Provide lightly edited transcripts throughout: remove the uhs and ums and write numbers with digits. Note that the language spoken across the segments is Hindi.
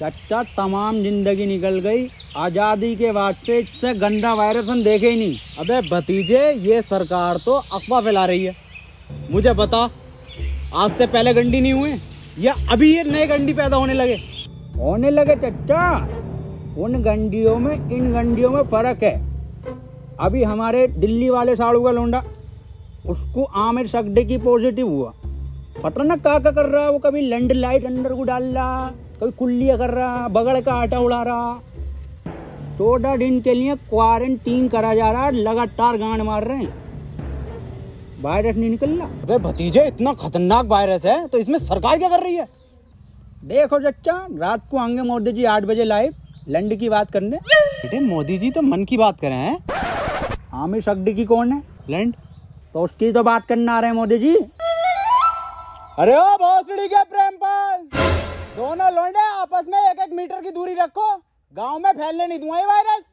चाचा तमाम ज़िंदगी निकल गई, आज़ादी के बाद से इससे गंदा वायरस हम देखे ही नहीं। अबे भतीजे, ये सरकार तो अफवाह फैला रही है। मुझे बता, आज से पहले गंडी नहीं हुए या अभी ये नए गंडी पैदा होने लगे? चाचा, उन गंडियों में इन गंडियों में फ़र्क है। अभी हमारे दिल्ली वाले साड़ू का लोंडा, उसको आमिर सकड़े की पॉजिटिव हुआ। पता ना का कर रहा है वो, कभी लैंड लाइट अंडर को डाल रहा, कभी कुल्लिया कर रहा, बगड़ का आटा उड़ा रहा। 14 दिन के लिए क्वारंटीन करा जा रहा, लगातार गांड मार रहे हैं, वायरस नहीं निकल रहा। अरे भतीजे, इतना खतरनाक वायरस है तो इसमें सरकार क्या कर रही है? देखो चच्चा, रात को आएंगे मोदी जी 8 बजे लाइव लैंड की बात करने। बेटे, मोदी जी तो मन की बात कर रहे हैं, आमिर सकड़ी की कौन है लैंड, तो उसकी तो बात करने आ रहे हैं मोदी जी। अरे ओ भोसड़ी के प्रेमपाल, दोनों लोंडे आपस में 1-1 मीटर की दूरी रखो, गांव में फैलने नहीं दूंगा ये virus.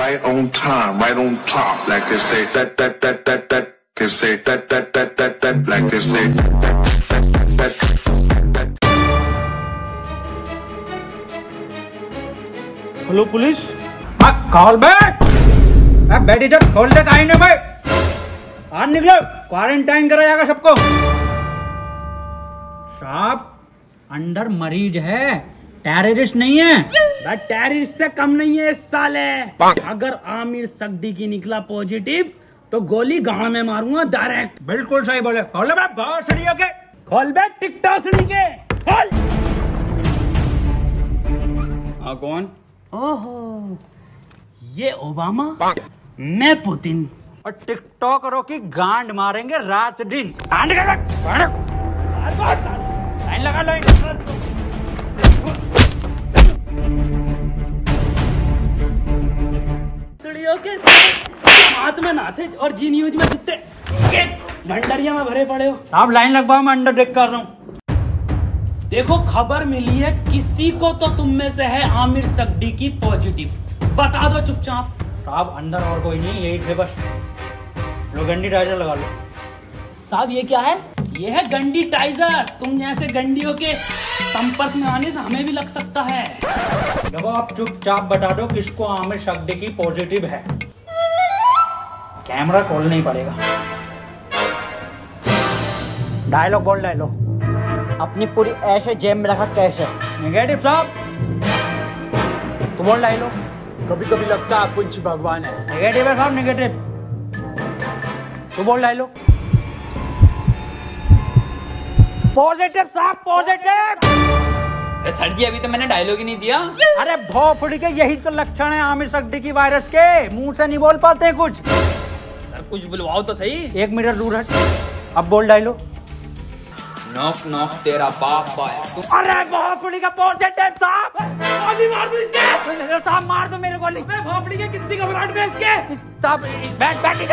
Right on time, right on top, like they say that that that that that, they say that that that that that, like they say that that that that that। Hello police, अब कॉल बैक, अब बैठी जब खोल दे कहीं ना भाई, आज निकलो, क्वारंटाइन करा जाएगा सबको। साहब, अंदर मरीज है, टेररिस्ट नहीं है। टेररिस्ट से कम नहीं है इस साले। अगर आमिर सकड़ी की निकला पॉजिटिव तो गोली गांव में मारूंगा डायरेक्ट। बिल्कुल सही बोले, खोल बे गांव सड़ियों के, खोल बे टिकटॉक सड़ी के, खोल। कौन? ओहो, ये ओबामा, मैं पुतिन, और टिकटॉकरों की गांड मारेंगे रात दिन। लाइन लगा, लाइन सीढ़ियों के हाथ में नाथे और जी न्यूज में जितने भंडरिया में भरे पड़े हो। आप लाइन लगवाओ, मैं अंडर टेक कर रहा हूँ। देखो, खबर मिली है किसी को तो तुम में से है आमिर सकड़ी की पॉजिटिव, बता दो चुपचाप। साहब, अंदर और कोई नहीं, यही थे बस। लो गंडी टाइजर लगा लो। साहब, ये क्या है? ये है गंडी टाइजर। तुम जैसे गंडियों के संपर्क में आने से हमें भी लग सकता है। देखो, आप चुपचाप बता दो किसको आमिर सकड़ी की पॉजिटिव है। कैमरा खोलना ही पड़ेगा। डायलॉग बोल, डायलॉग अपनी पूरी ऐसे जेब में रखा कैश है। नेगेटिव साहब, तुम बोल डायलॉग। कभी कभी लगता है आप कुछ भगवान है। नेगेटिव है साहब, नेगेटिव। तुम बोल डायलॉग। पॉजिटिव साहब, पॉजिटिव। सर जी, अभी तो मैंने डायलॉग ही नहीं दिया। अरे भोफड़ी के, यही तो लक्षण है आमिर सकड़ी की वायरस के, मुंह से नहीं बोल पाते कुछ। सर, कुछ बुलवाओ तो सही। 1 मीटर दूर हट, अब बोल डायलॉग। नॉक नॉक तेरा बाप आया। अरे भोफड़ी का पॉजिटिव साहब, गोली मार दो इसके। साहब, मार दो मेरे गोली। भोफड़ी के, कितनी घबराहट में इसके। साहब बैठ बैठ बैठ।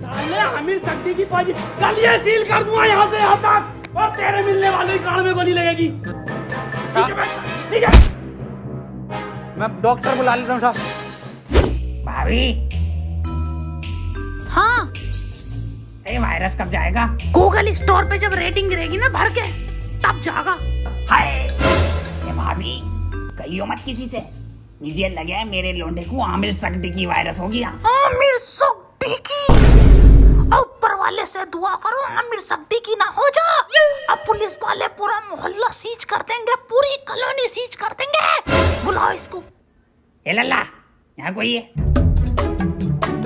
साले आमिर सकड़ी की पॉजिटिव, कल ये सील कर दूंगा यहाँ से यहाँ तक, और तेरे मिलने वाले कान में गोली लगेगी। मैं डॉक्टर बुला लेता हूँ साहब। भाभी। हाँ, ये वायरस कब जाएगा? गूगल स्टोर पे जब रेटिंग गिरेगी ना भर के, तब जाएगा। हाय, ये भाभी कहियो मत किसी से, मुझे लगे मेरे लोंडे को आमिर सकड़ी की वायरस हो गया। आमिर सकड़ी की, ऊपर वाले से दुआ करो आमिर सकड़ी की ना हो जा। अब पुलिस वाले पूरा मोहल्ला सीज कर देंगे, पूरी कॉलोनी सीज कर देंगे। बुलाओ इसको। ए लल्ला, यहाँ कोई है?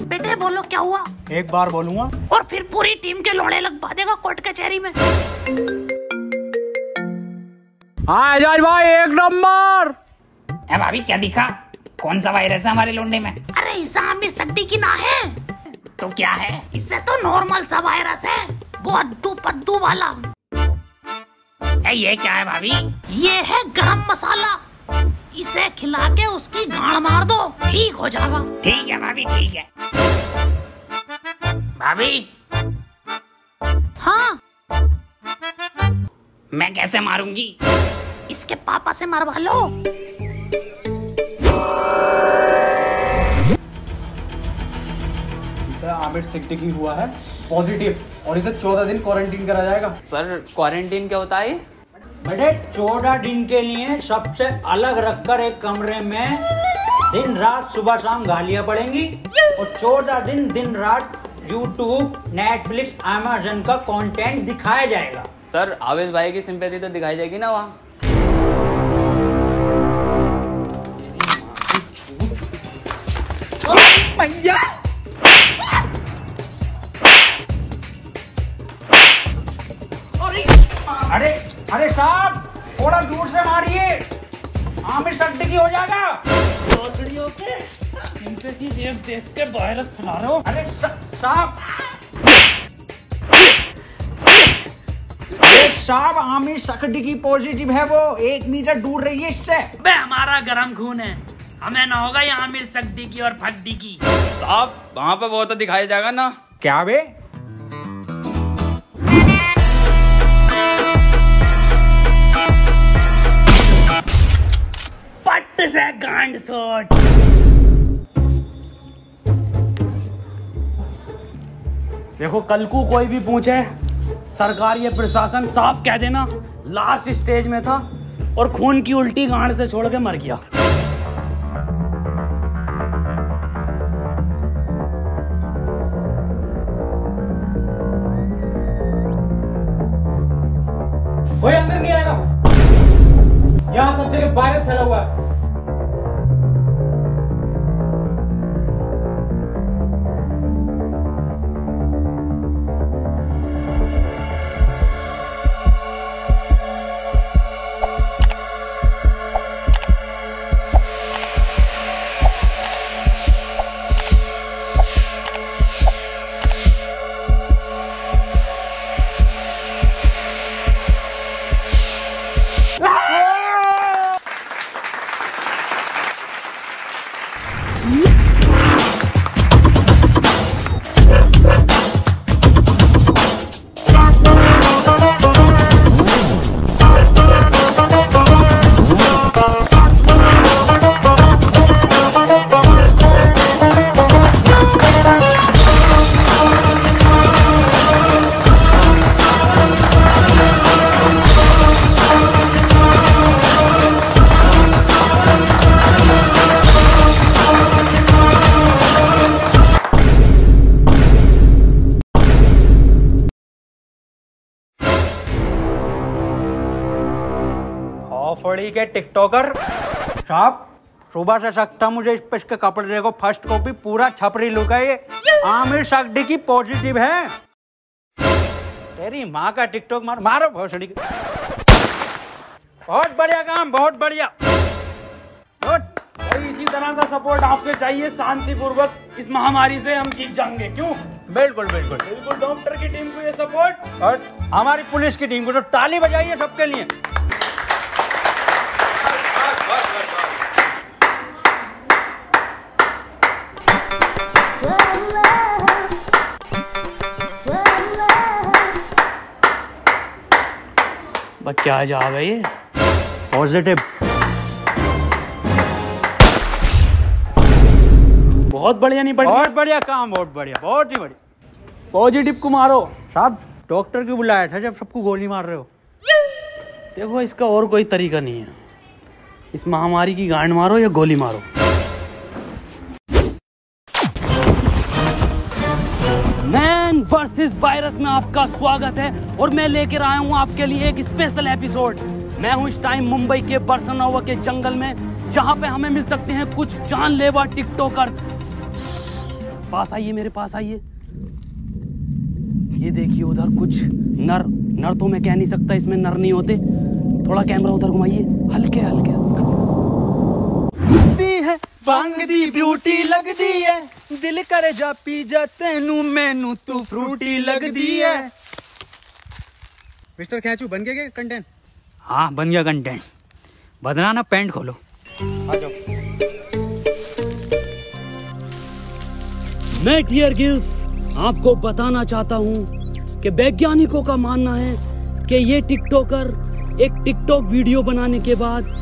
बेटे बोलो, क्या हुआ? एक बार बोलूँगा और फिर पूरी टीम के लोड़े लगवा देगा कोर्ट कचहरी में। हाँ जाज भाई, 1 नंबर। भाभी क्या दिखा? कौन सा वायरस है हमारे लोंडे में? अरे इसे आमिर सकड़ी की ना है। तो क्या है? इससे तो नॉर्मल सा वायरस है, वो अद्दू पद्दू वाला। ये क्या है भाभी? ये है गरम मसाला, इसे खिला के उसकी गांड मार दो, ठीक हो जाएगा। ठीक है भाभी, ठीक है। भाभी। हाँ, मैं कैसे मारूंगी? इसके पापा से मरवा लो। आमिर सकड़ी की हुआ है पॉजिटिव और इसे 14 दिन क्वारंटीन करा जाएगा। सर, क्वारंटीन क्या होता है? बड़े 14 दिन के लिए सबसे अलग रखकर एक कमरे में दिन रात सुबह शाम गालियां पड़ेंगी और 14 दिन दिन रात YouTube, Netflix, Amazon का कंटेंट दिखाया जाएगा। सर आवेश भाई की सिंपैथी तो दिखाई जाएगी ना वहाँ। अरे अरे साहब थोड़ा दूर से मारिए, आमिर अड्डे की हो जाएगा। तो सिंपैथी देख के वायरस फैला रहे हो। अरे साहब आमिर सकड़ी की पॉजिटिव है, वो 1 मीटर दूर रही है इससे। बे हमारा गर्म खून है, हमें ना होगा ये आमिर सकड़ी की और फड्डी की। साहब वहाँ पे वो तो दिखाया जाएगा ना। क्या बे पट से गांड सोट। देखो कल को कोई भी पूछे सरकार या प्रशासन साफ कह देना लास्ट स्टेज में था और खून की उल्टी गांड से छोड़ के मर गया। कोई अंदर नहीं आएगा, यहाँ सब जगह वायरस फैला हुआ है। फड़ी के टिकटॉकर साहब सुबह से शक था मुझे, इस पर इसके कपड़े देखो, फर्स्ट कॉपी पूरा छपरी लुक है, ये आमिर सकड़ी की पॉजिटिव है। तेरी माँ का टिकटॉक मारो भोसड़ी के। बहुत बढ़िया काम, बहुत बढ़िया। और इसी तरह का सपोर्ट आपसे चाहिए, शांतिपूर्वक इस महामारी से हम जीत जाएंगे। क्यों? बिल्कुल बिल्कुल बिल्कुल। डॉक्टर की टीम को ये सपोर्ट और हमारी पुलिस की टीम को तो ताली बजाइए सबके लिए। क्या जा रहा है ये पॉजिटिव? बहुत बढ़िया। नहीं बढ़िया, बहुत बढ़िया काम, बहुत बढ़िया, बहुत ही बढ़िया। पॉजिटिव को मारो। साहब डॉक्टर क्यों बुलाया था जब सबको गोली मार रहे हो? देखो इसका और कोई तरीका नहीं है, इस महामारी की गांड मारो या गोली मारो। मैन वर्सेस वायरस में आपका स्वागत है और मैं लेकर आया हूँ आपके लिए एक स्पेशल एपिसोड। मैं हूँ इस टाइम मुंबई के बरसनोवा के जंगल में, जहाँ पे हमें मिल सकते हैं कुछ जानलेवा टिकटॉकर्स। पास आइए, मेरे पास आइए। ये देखिए उधर कुछ नर तो मैं कह नहीं सकता, इसमें नर नहीं होते। थोड़ा कैमरा उधर घुमाइए, हल्के हल्के। बांगदी ब्यूटी लगदी है, दिल करे जा पी जा तेनू मैनू तू फ्रूटी लगदी है। मिस्टर खेचू बन गया कंटेंट? हाँ बन गया कंटेंट। बदनाना पैंट खोलो। आ जाओ। मैं डियर गिल्स आपको बताना चाहता हूँ कि वैज्ञानिकों का मानना है कि ये टिकटॉकर एक टिकटॉक वीडियो बनाने के बाद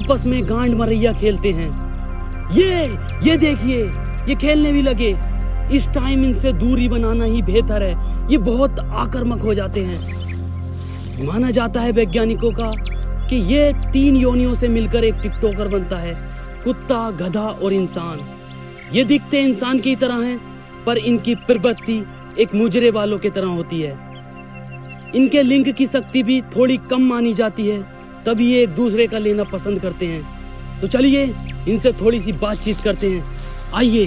आपस में गांड मरैया खेलते हैं। ये देखिए ये खेलने भी लगे। इस टाइम इनसे दूरी बनाना ही बेहतर है, ये बहुत आक्रामक हो जाते हैं। माना जाता है वैज्ञानिकों का कि ये तीन योनियों से मिलकर एक टिकटॉकर बनता है, कुत्ता, गधा और इंसान। ये दिखते इंसान की तरह हैं, पर इनकी प्रवृत्ति एक मुजरे वालों की तरह होती है। इनके लिंग की शक्ति भी थोड़ी कम मानी जाती है, तभी ये एक दूसरे का लेना पसंद करते हैं। तो चलिए इनसे थोड़ी सी बातचीत करते हैं, आइए।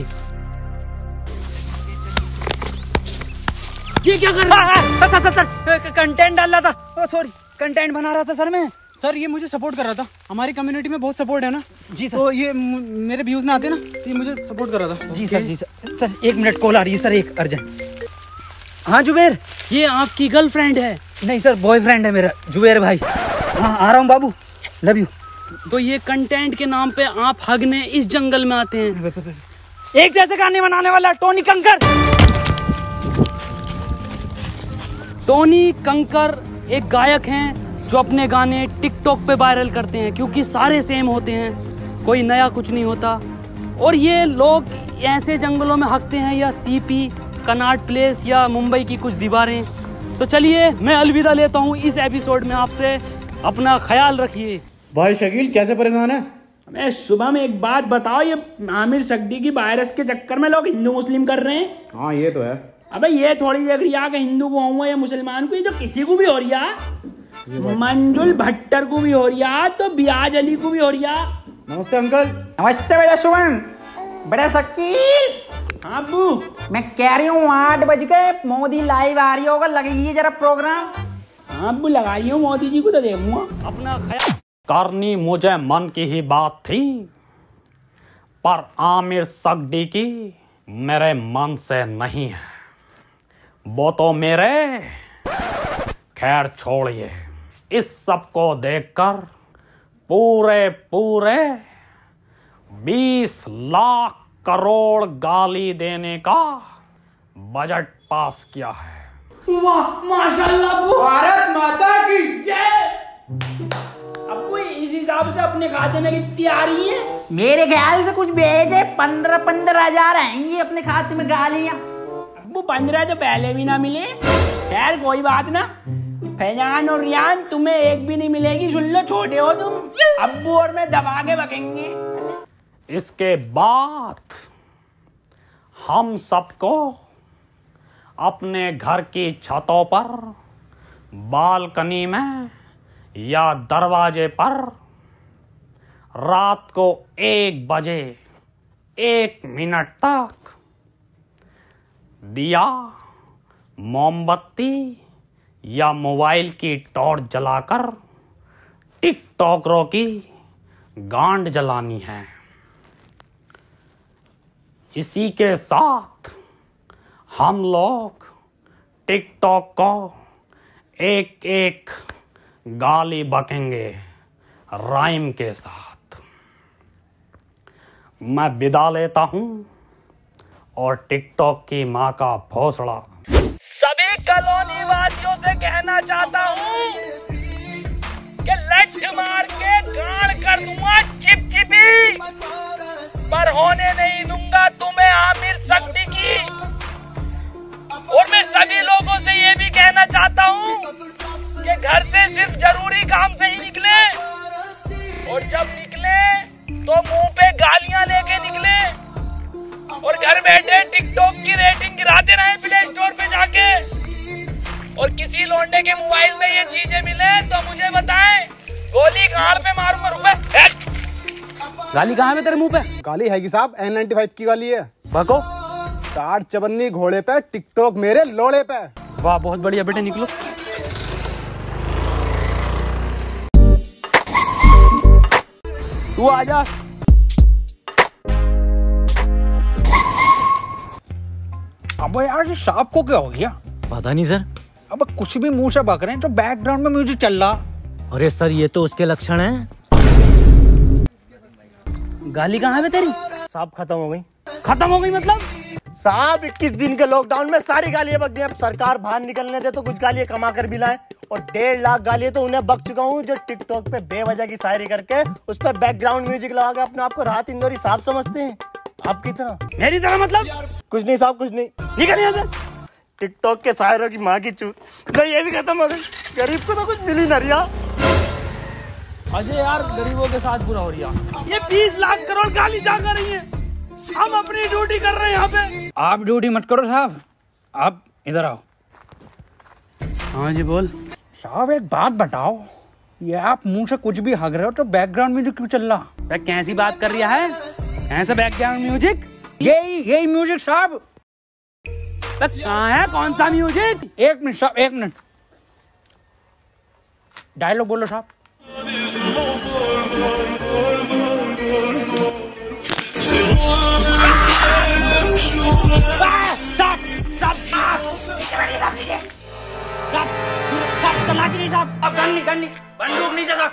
ये क्या कर रहे हैं? सर कंटेंट डाल रहा था, सॉरी कंटेंट बना रहा था सर मैं। सर ये मुझे सपोर्ट कर रहा था, हमारी कम्युनिटी में बहुत सपोर्ट है ना। जी सर। तो ये मेरे व्यूज ना आते ना, ये मुझे सपोर्ट कर रहा था। जी सर, जी सर। सर एक मिनट, कॉल आ रही है सर, एक अर्जेंट। हाँ जुबेर, ये आपकी गर्लफ्रेंड है? नहीं सर, बॉयफ्रेंड है मेरा जुबेर भाई। हाँ आ रहा हूँ बाबू, लव यू। तो ये कंटेंट के नाम पे आप हगने इस जंगल में आते हैं। एक जैसे गाने बनाने वाला टोनी कंकर। टोनी कंकर एक गायक हैं जो अपने गाने टिकटॉक पे वायरल करते हैं, क्योंकि सारे सेम होते हैं, कोई नया कुछ नहीं होता। और ये लोग ऐसे जंगलों में हगते हैं, या सीपी, कनाट प्लेस या मुंबई की कुछ दीवारें। तो चलिए मैं अलविदा लेता हूँ इस एपिसोड में आपसे, अपना ख्याल रखिए। भाई शकील कैसे परेशान है? मैं सुबह में एक बात बताओ, ये आमिर शक्ति की वायरस के चक्कर में लोग हिंदू मुस्लिम कर रहे हैं। हाँ ये तो है। अबे ये थोड़ी जगह या हिंदू को हुआ या मुसलमान को, ये तो किसी को भी हो रिया। मंजुल भट्टर को भी हो रिया, तो बियाज अली को भी हो रिया। नमस्ते अंकल। नमस्ते बेटा शुभम, बड़ा शकील। अबू मैं कह रही हूँ 8 बज गए, मोदी लाइव आ रही होगा, लगाइए जरा प्रोग्राम। अबू लगाइए, मोदी जी को तो देखूंगा। अपना ख्याल करनी मुझे मन की ही बात थी, पर आमिर सकडी की मेरे मन से नहीं है, वो तो मेरे। खैर छोड़िए, इस सब को देखकर पूरे 20 लाख करोड़ गाली देने का बजट पास किया है। वाह माशाल्लाह, भारत माता की जय। अब इस हिसाब से अपने खाते में कितनी आ रही है? मेरे ख्याल से कुछ भेजे 15-15 हजार आएंगी अपने खाते में गालियाँ। अब 15 तो पहले भी ना मिले, खैर कोई बात ना। फैजान और रियान तुम्हें एक भी नहीं मिलेगी, सुन लो छोटे हो तुम। अब्बू और मैं दबा के बकेंगे। इसके बाद हम सबको अपने घर की छतों पर, बालकनी में या दरवाजे पर रात को 1 बजे 1 मिनट तक दिया, मोमबत्ती या मोबाइल की टॉर्च जलाकर टिकटॉकरों की गांड जलानी है। इसी के साथ हम लोग टिकटॉक को 1-1 गाली बकेंगे राइम के साथ। मैं विदा लेता हूँ और टिकटॉक की माँ का भोसड़ा। सभी कॉलोनी वासियों से कहना चाहता हूँ कि लठ मार के गाड़ कर दूंगा चिपचिपी, पर होने नहीं दूंगा तुम्हें आमिर सकती की। और मैं सभी लोगों से ये भी कहना चाहता हूँ कि घर से सिर्फ जरूरी काम से ही निकले, और जब निकले तो मुंह पे गालियाँ लेके निकले, और घर बैठे टिकटॉक की रेटिंग गिराते रहे प्ले स्टोर पे जाके। और किसी लौंडे के मोबाइल में ये चीजें मिले तो मुझे बताएं, गोली गाड़ पे मारूंगा। रुपए गाली कहाँ है तेरे मुंह पे? गाली है कि साहब, N95 की गाली है। भागो। 4 चबन्नी घोड़े पे, टिकटॉक मेरे लोड़े पे। वाह बहुत बढ़िया बेटे, निकलो। तू आजा। अब यार ये सांप को क्या हो गया? पता नहीं सर। अब कुछ भी मुंह से बक रहे हैं, तो बैकग्राउंड में म्यूजिक चल रहा। अरे सर ये तो उसके लक्षण है। गाली कहाँ है तेरी? साहब खत्म हो गई। खत्म हो गई मतलब? साहब 21 दिन के लॉकडाउन में सारी गालियाँ बक गई। अब सरकार बाहर निकलने दे तो कुछ गालियाँ कमा कर भी लाए। और 1.5 लाख गालियाँ तो उन्हें बक चुका हूँ जो टिकटॉक पे बेवजह की शायरी करके उस पर बैकग्राउंड म्यूजिक लगा के अपने आप को राहत इंदौरी साहब समझते हैं। आपकी तरह मेरी तरह मतलब? कुछ नहीं साहब कुछ नहीं, निकलिए सर। टिकटॉक के शायरों की माँ की चूत, ये भी खत्म हो गई। गरीब को तो कुछ मिल ही ना रहा। मजे यार गरीबों के साथ बुरा हो रही है। ये 20 लाख करोड़ गाली जागा रही है, हम अपनी ड्यूटी कर रहे हैं यहाँ पे। आप ड्यूटी मत करो साहब, आप इधर आओ। हाँ जी बोल। साहब एक बात बताओ, ये आप मुंह से कुछ भी हग रहे हो तो बैकग्राउंड म्यूजिक क्यों चल रहा है? कैसी बात कर रहा है ऐसा बैकग्राउंड म्यूजिक? यही म्यूजिक साहब। कहाँ है कौन सा म्यूजिक? एक मिनट साहब, एक मिनट। डायलॉग बोलो साहब। बंदूक नहीं जगा,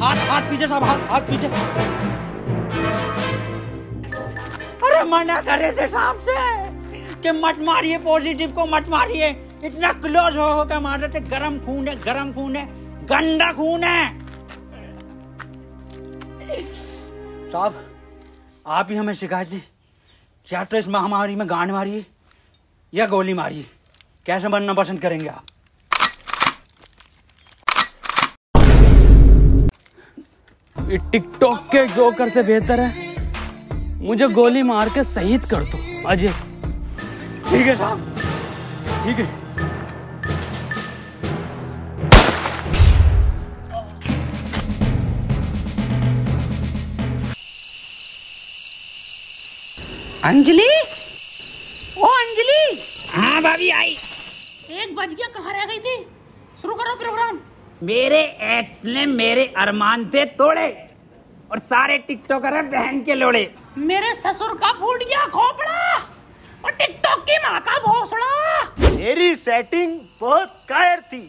हाथ पीछे साहब, हाथ पीछे। अरे मना करे थे साहब से कि मत मारिए पॉजिटिव को, मत मारिए। इतना क्लोज हो के मार रहे थे। गरम खून है, गरम खून है, गंदा खून है। साहब आप ही हमें शिकायत दी, या तो इस महामारी में गांड मारिए या गोली मारिए, कैसे बनना पसंद करेंगे आप? टिकटॉक के जोकर से बेहतर है मुझे गोली मार के शहीद कर दो अजय। ठीक है साहब, ठीक है। अंजलि, ओ अंजलि। हाँ भाभी आई। 1 बज गया, कहाँ रह गई थी? शुरू करो प्रोग्राम। मेरे एक्स ने मेरे अरमान थे तोड़े और सारे टिकटॉकर हैं बहन के लोड़े। मेरे ससुर का फूट गया खोपड़ा और टिकटॉक की माँ का भोसड़ा। मेरी सेटिंग बहुत कायर थी,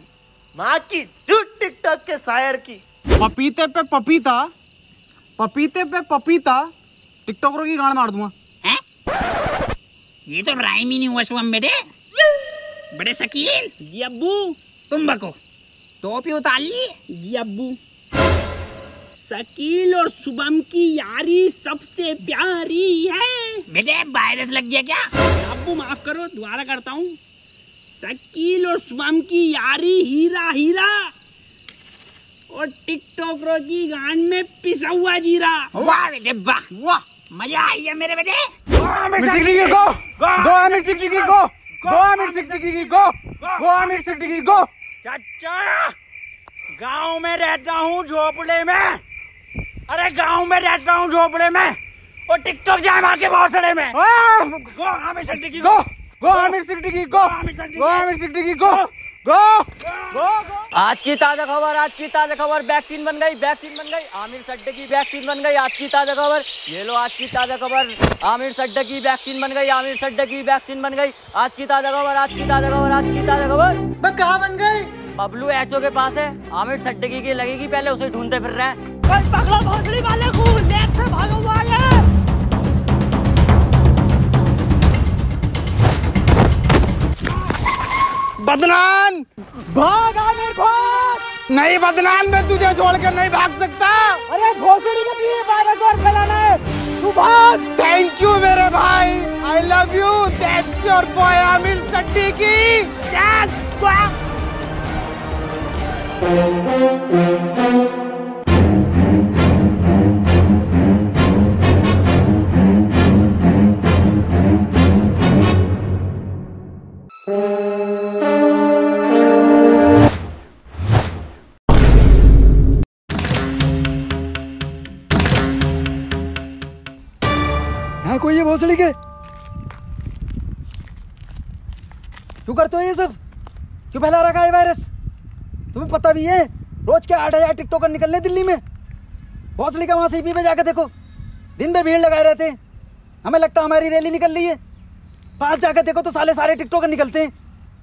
माँ की झूठ टिकटॉक के शायर की। पपीते पे पपीता, पपीते पे पपीता, टिकटॉकरों की गांड मार दूंगा। ये तो राइम ही नहीं हुआ शुभम बेटे। बड़े शकील जी अब्बू, तुम बको टोपी उतार ली जी अब्बू। शकील और शुभम की यारी सबसे प्यारी है। बेटे वायरस लग गया क्या? अब्बू माफ करो, दोबारा करता हूँ। शकील और शुभम की यारी हीरा हीरा और टिकटॉकरों की गांड में पिसा हुआ जीरा। वाह बेटे वाह, वाह मजा आई है मेरे बेटे। गो आमिर सिद्दीकी गो। चाचा गांव में रहता हूँ झोपड़े में, अरे गांव में रहता हूँ झोपड़े में और टिकटॉक जाम आके भौसड़े में। गो आमिर सिद्दीकी गो। आज की ताजा खबर वैक्सीन बन गई आमिर सद्दीकी वैक्सीन बन गई। आज की ताजा खबर ये लो, आमिर सद्दीकी वैक्सीन बन गई। आज की ताजा खबर मैं कहाँ बन गई? बबलू एचओ के पास है, आमिर सद्दीकी की लगेगी पहले, उसे ढूंढते फिर रहे हैं। पगला भोसड़ी वाले को नेट से भागा हुआ है। बदनाम भाग आमिर भाग। नहीं बदनाम, मैं तुझे छोड़कर नहीं भाग सकता। अरे भोसड़ी के लिए वायरस और फैलाना है, तू भाग। थैंक यू मेरे भाई, I love you. That's your boy Aamir Siddiqui. Yes वाह। कोई ये भोसड़ी के क्यों करते हो? ये सब क्यों फैला रखा है वायरस? तुम्हें पता भी है रोज के 8000 टिकटॉकर निकलने दिल्ली में। भोसड़ी का वहां से सीपी पे जाकर देखो, दिन भर भीड़ लगाए रहते हैं। हमें लगता हमारी रैली निकल रही है, पास जाकर देखो तो साले सारे टिकटॉकर निकलते हैं।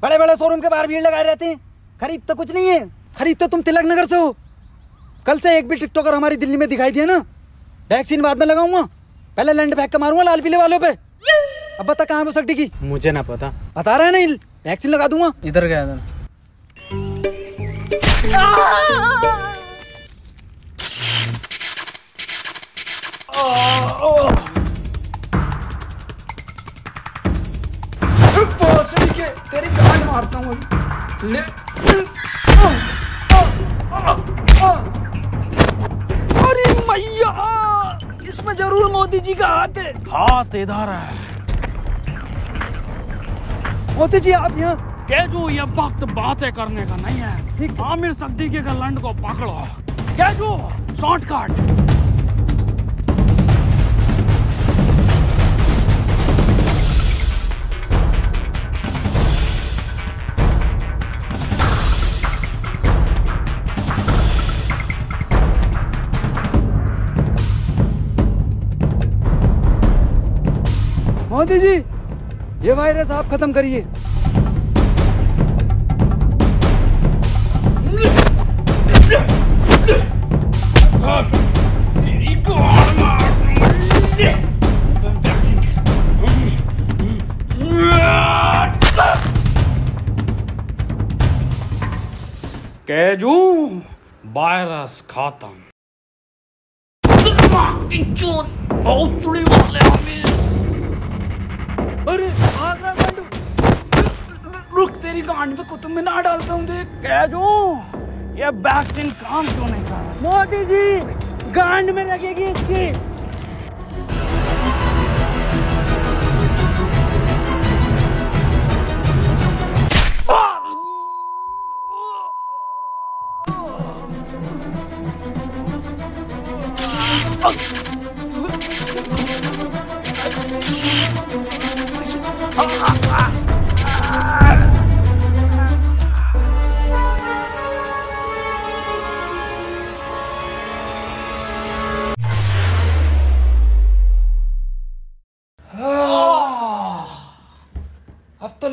बड़े बड़े शोरूम के बाहर भीड़ लगाए रहते हैं। खरीद तो कुछ नहीं है, खरीद तो तुम तिलक नगर से हो। कल से एक भी टिकटॉकर हमारी दिल्ली में दिखाई दिया ना, वैक्सीन बाद में लगाऊंगा, पहले लैंड बैग का मारूंगा लाल पीले वालों पे। अब बता कहाँ है वो सद्दीकी? मुझे ना पता। बता रहा है नहीं, वैक्सीन लगा दूंगा। इधर गया था। कसम के तेरी गाल मारता हूँ अभी ले। अरे मैया, इसमें जरूर मोदी जी का हाथ है। हाथ इधर है। मोदी जी आप यहाँ कैजू, ये वक्त बातें करने का नहीं है। आमिर सद्दीकी के लंड को पकड़ो। कैजू शॉर्टकट। मोदी जी ये वायरस आप खत्म करिए। कैजू वायरस खत्म। बहुत चुड़ी वाले। अरे आगरा गांडू, रुक तेरी गांड पे कुतुब मीनार डालता हूँ। देख कैजू ये वैक्सीन काम क्यों नहीं कर रहा। मोदी जी गांड में लगेगी इसकी।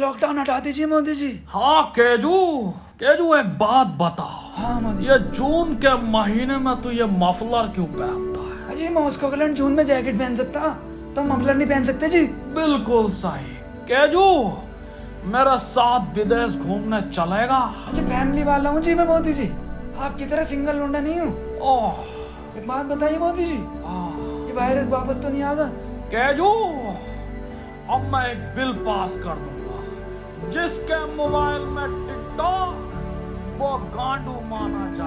लॉकडाउन हटा दीजिए मोदी जी। हाँ कैजू, कैजू एक बात बताओ। हाँ मोदी, ये जून के महीने में तो ये मफलर क्यों पहनता है? अजी मॉस्को का लंड जून में जैकेट पहन सकता, तो मफलर नहीं पहन सकते जी। बिल्कुल सही कैजू, मेरा साथ विदेश घूमने चलेगा? अजी फैमिली वाला हूँ जी मैं मोदी जी, आपकी तरह सिंगल लौंडा नहीं हूँ। ओह एक बात बताइए मोदी जी, ये वायरस वापस तो नहीं आगा? कैजू अब मैं एक बिल पास कर दूंगा, जिसके मोबाइल में टिकटॉक वो गांडू माना जाता है।